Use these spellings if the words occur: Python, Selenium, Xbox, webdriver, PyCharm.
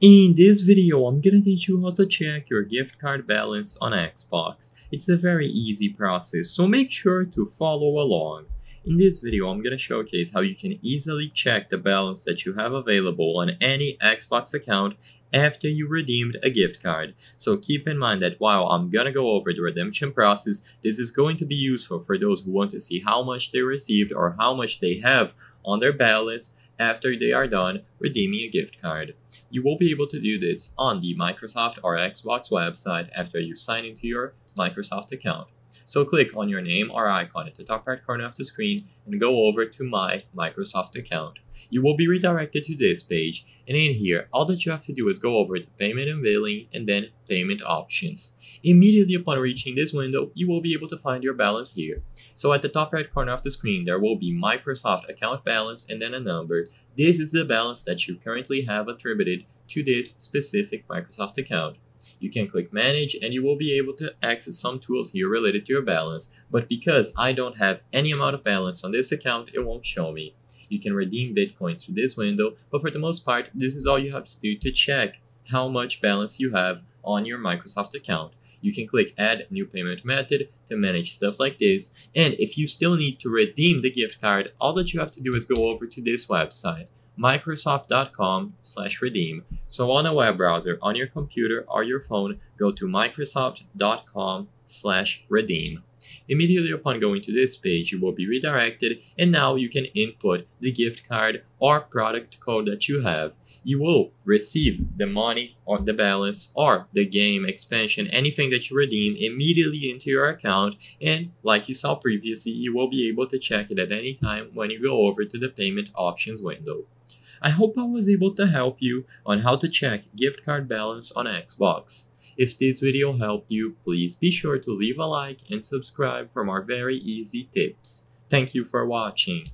In this video, I'm gonna teach you how to check your gift card balance on Xbox. It's a very easy process, so make sure to follow along. In this video, I'm gonna showcase how you can easily check the balance that you have available on any Xbox account after you redeemed a gift card. So keep in mind that while I'm gonna go over the redemption process, this is going to be useful for those who want to see how much they received or how much they have on their balance after they are done redeeming a gift card. You will be able to do this on the Microsoft or Xbox website after you sign into your Microsoft account. So click on your name or icon at the top right corner of the screen and go over to My Microsoft Account. You will be redirected to this page, and in here all that you have to do is go over to Payment and Billing and then Payment Options. Immediately upon reaching this window, you will be able to find your balance here. So at the top right corner of the screen there will be Microsoft Account Balance and then a number. This is the balance that you currently have attributed to this specific Microsoft account. You can click Manage and you will be able to access some tools here related to your balance, but because I don't have any amount of balance on this account, it won't show me. You can redeem Bitcoin through this window, but for the most part, this is all you have to do to check how much balance you have on your Microsoft account. You can click Add New Payment Method to manage stuff like this, and if you still need to redeem the gift card, all that you have to do is go over to this website, Microsoft.com/redeem. So on a web browser, on your computer or your phone, go to Microsoft.com/redeem. Immediately upon going to this page, you will be redirected, and now you can input the gift card or product code that you have. You will receive the money or the balance or the game expansion, anything that you redeem, immediately into your account, and like you saw previously, you will be able to check it at any time when you go over to the Payment Options window. I hope I was able to help you on how to check gift card balance on Xbox. If this video helped you, please be sure to leave a like and subscribe for more very easy tips. Thank you for watching.